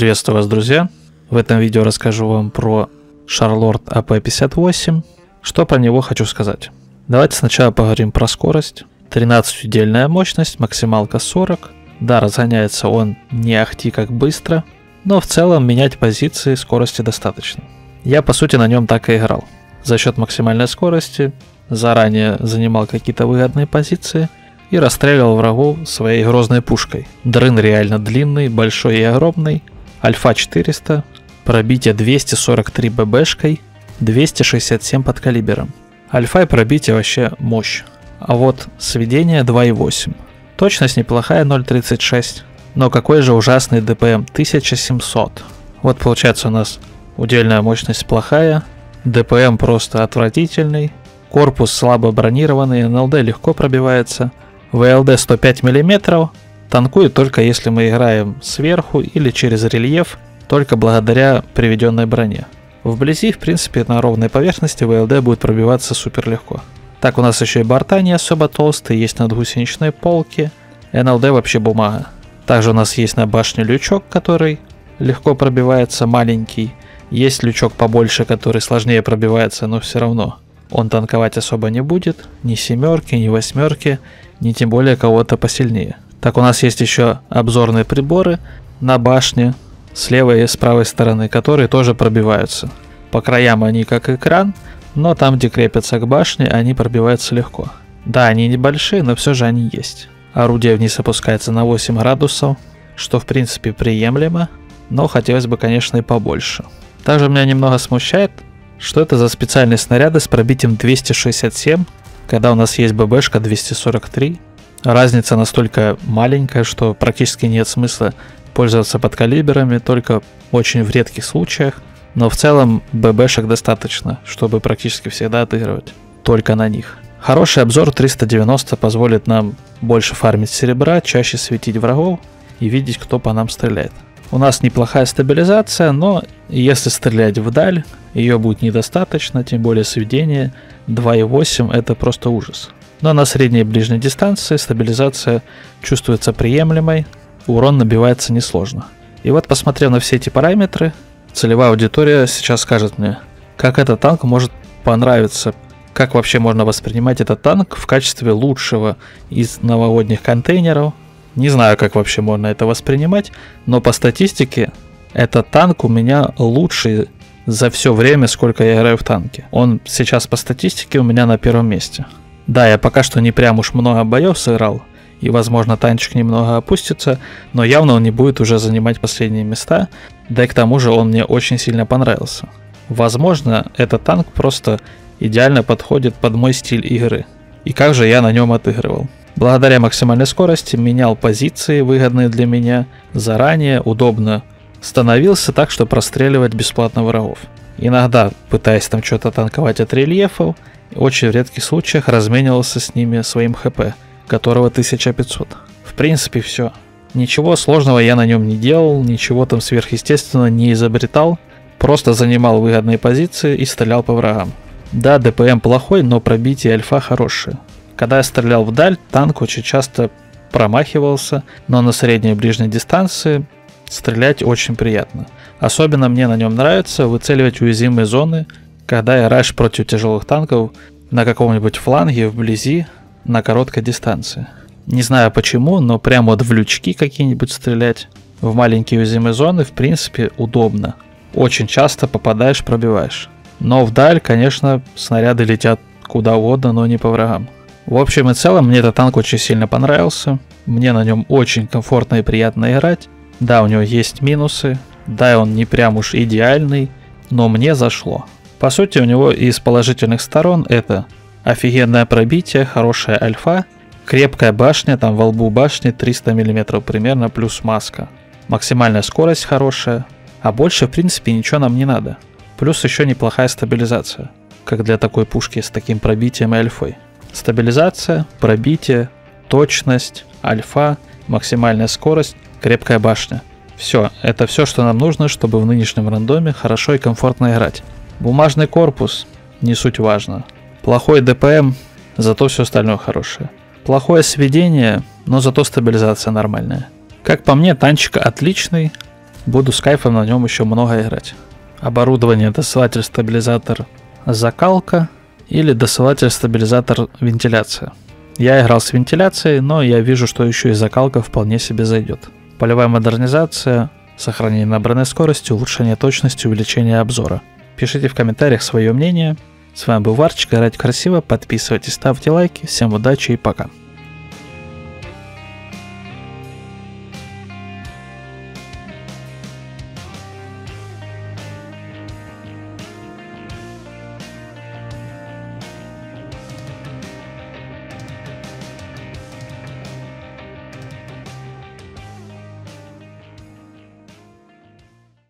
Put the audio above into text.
Приветствую вас, друзья! В этом видео расскажу вам про Char Lourd AP58. Что про него хочу сказать? Давайте сначала поговорим про скорость. 13-удельная мощность, максималка 40. Да, разгоняется он не ахти как быстро, но в целом менять позиции скорости достаточно. Я по сути на нем так и играл. За счет максимальной скорости заранее занимал какие-то выгодные позиции и расстреливал врагов своей грозной пушкой. Дрын реально длинный, большой и огромный. Альфа 400, пробитие 243 ББшкой, 267 под калибером. Альфа и пробитие вообще мощь. А вот сведение 2.8. Точность неплохая 0.36, но какой же ужасный ДПМ 1700. Вот получается у нас удельная мощность плохая, ДПМ просто отвратительный, корпус слабо бронированный, НЛД легко пробивается. ВЛД 105 мм, танкует только если мы играем сверху или через рельеф, только благодаря приведенной броне. Вблизи, в принципе, на ровной поверхности ВЛД будет пробиваться супер легко. Так у нас еще и борта не особо толстые, есть надгусеничные полки, НЛД вообще бумага. Также у нас есть на башне лючок, который легко пробивается, маленький. Есть лючок побольше, который сложнее пробивается, но все равно он танковать особо не будет, ни семерки, ни восьмерки, ни тем более кого-то посильнее. Так, у нас есть еще обзорные приборы на башне с левой и с правой стороны, которые тоже пробиваются. По краям они как экран, но там, где крепятся к башне, они пробиваются легко. Да, они небольшие, но все же они есть. Орудие вниз опускается на 8 градусов, что в принципе приемлемо, но хотелось бы, конечно, и побольше. Также меня немного смущает, что это за специальные снаряды с пробитием 267, когда у нас есть ББшка 243. Разница настолько маленькая, что практически нет смысла пользоваться подкалиберами, только очень в редких случаях. Но в целом ББшек достаточно, чтобы практически всегда отыгрывать только на них. Хороший обзор 390 позволит нам больше фармить серебра, чаще светить врагов и видеть, кто по нам стреляет. У нас неплохая стабилизация, но если стрелять вдаль, ее будет недостаточно, тем более сведение 2.8 это просто ужас. Но на средней и ближней дистанции стабилизация чувствуется приемлемой, урон набивается несложно. И вот, посмотрев на все эти параметры, целевая аудитория сейчас скажет мне, как этот танк может понравиться, как вообще можно воспринимать этот танк в качестве лучшего из новогодних контейнеров. Не знаю, как вообще можно это воспринимать, но по статистике этот танк у меня лучший за все время, сколько я играю в танки. Он сейчас по статистике у меня на первом месте. Да, я пока что не прям уж много боев сыграл, и возможно танчик немного опустится, но явно он не будет уже занимать последние места, да и к тому же он мне очень сильно понравился. Возможно, этот танк просто идеально подходит под мой стиль игры, и как же я на нем отыгрывал. Благодаря максимальной скорости менял позиции, выгодные для меня, заранее, удобно становился так, что простреливать бесплатно врагов. Иногда, пытаясь там что-то танковать от рельефов, очень в редких случаях разменивался с ними своим ХП, которого 1500. В принципе все. Ничего сложного я на нем не делал, ничего там сверхъестественного не изобретал, просто занимал выгодные позиции и стрелял по врагам. Да, ДПМ плохой, но пробитие альфа хорошие. Когда я стрелял вдаль, танк очень часто промахивался, но на средней и ближней дистанции стрелять очень приятно. Особенно мне на нем нравится выцеливать уязвимые зоны, когда я раш против тяжелых танков на каком-нибудь фланге, вблизи, на короткой дистанции. Не знаю почему, но прямо вот в лючки какие-нибудь стрелять в маленькие уязвимые зоны в принципе удобно. Очень часто попадаешь, пробиваешь. Но вдаль, конечно, снаряды летят куда угодно, но не по врагам. В общем и целом, мне этот танк очень сильно понравился, мне на нем очень комфортно и приятно играть. Да, у него есть минусы, да, он не прям уж идеальный, но мне зашло. По сути, у него из положительных сторон это офигенное пробитие, хорошая альфа, крепкая башня, там во лбу башни 300 мм примерно, плюс маска. Максимальная скорость хорошая, а больше в принципе ничего нам не надо. Плюс еще неплохая стабилизация, как для такой пушки с таким пробитием и альфой. Стабилизация, пробитие, точность, альфа, максимальная скорость, крепкая башня. Все, это все, что нам нужно, чтобы в нынешнем рандоме хорошо и комфортно играть. Бумажный корпус, не суть важно. Плохой ДПМ, зато все остальное хорошее. Плохое сведение, но зато стабилизация нормальная. Как по мне, танчик отличный, Буду с кайфом на нем еще много играть. Оборудование, досылатель, стабилизатор, закалка или досылатель, стабилизатор, вентиляция. Я играл с вентиляцией, но я вижу, что еще и закалка вполне себе зайдет. Полевая модернизация, сохранение набранной скорости, улучшение точности, увеличение обзора. Пишите в комментариях свое мнение. С вами был Варчик, играть красиво, подписывайтесь, ставьте лайки, всем удачи и пока.